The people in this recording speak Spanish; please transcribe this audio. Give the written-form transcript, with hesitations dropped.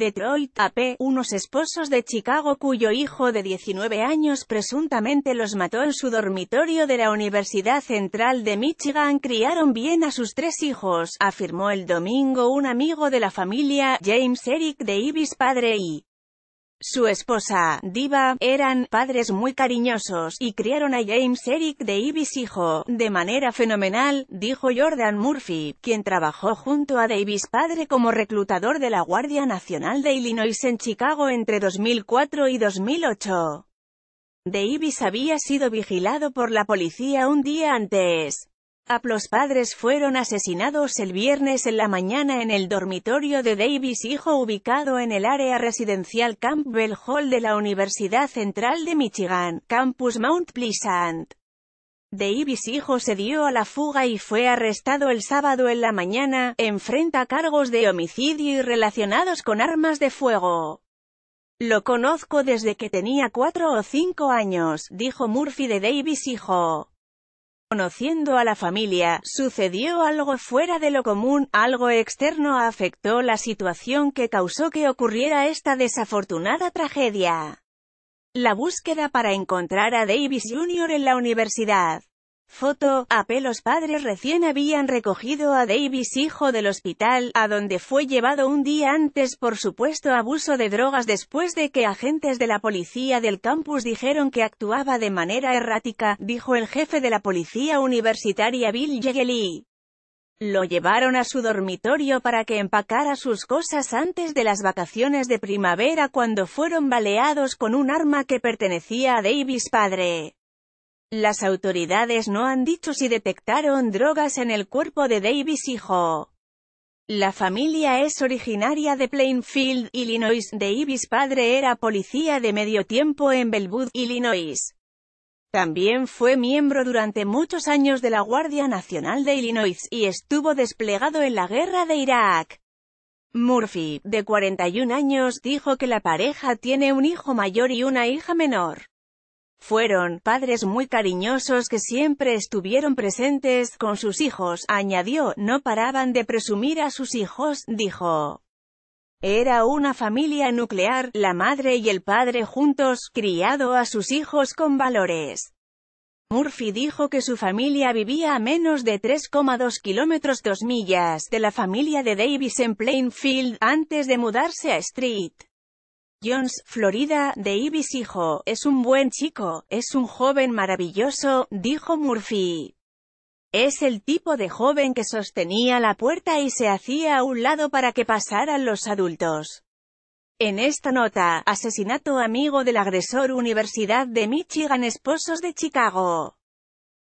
Detroit AP, unos esposos de Chicago cuyo hijo de 19 años presuntamente los mató en su dormitorio de la Universidad Central de Michigan, criaron bien a sus tres hijos, afirmó el domingo un amigo de la familia, James Eric Davis padre I. Su esposa, Diva, eran padres muy cariñosos, y criaron a James Eric Davis hijo de manera fenomenal, dijo Jordan Murphy, quien trabajó junto a Davis padre como reclutador de la Guardia Nacional de Illinois en Chicago entre 2004 y 2008. Davis había sido vigilado por la policía un día antes. Los padres fueron asesinados el viernes en la mañana en el dormitorio de Davis hijo ubicado en el área residencial Campbell Hall de la Universidad Central de Michigan, campus Mount Pleasant. Davis hijo se dio a la fuga y fue arrestado el sábado en la mañana, enfrenta cargos de homicidio y relacionados con armas de fuego. Lo conozco desde que tenía 4 o 5 años, dijo Murphy de Davis hijo. Conociendo a la familia, sucedió algo fuera de lo común, algo externo afectó la situación que causó que ocurriera esta desafortunada tragedia. La búsqueda para encontrar a Davis Jr. en la universidad. Foto, AP. Los padres recién habían recogido a Davis hijo del hospital, a donde fue llevado un día antes por supuesto abuso de drogas después de que agentes de la policía del campus dijeron que actuaba de manera errática, dijo el jefe de la policía universitaria Bill Yegley. Lo llevaron a su dormitorio para que empacara sus cosas antes de las vacaciones de primavera cuando fueron baleados con un arma que pertenecía a Davis padre. Las autoridades no han dicho si detectaron drogas en el cuerpo de Davis hijo. La familia es originaria de Plainfield, Illinois. Davis padre era policía de medio tiempo en Belwood, Illinois. También fue miembro durante muchos años de la Guardia Nacional de Illinois y estuvo desplegado en la guerra de Irak. Murphy, de 41 años, dijo que la pareja tiene un hijo mayor y una hija menor. Fueron padres muy cariñosos que siempre estuvieron presentes con sus hijos, añadió, no paraban de presumir a sus hijos, dijo. Era una familia nuclear, la madre y el padre juntos, criado a sus hijos con valores. Murphy dijo que su familia vivía a menos de 3,2 kilómetros (2 millas) de la familia de Davis en Plainfield, antes de mudarse a St. John's, Florida. Davis hijo, es un buen chico, es un joven maravilloso, dijo Murphy. Es el tipo de joven que sostenía la puerta y se hacía a un lado para que pasaran los adultos. En esta nota, asesinato amigo del agresor, Universidad de Michigan, esposos de Chicago.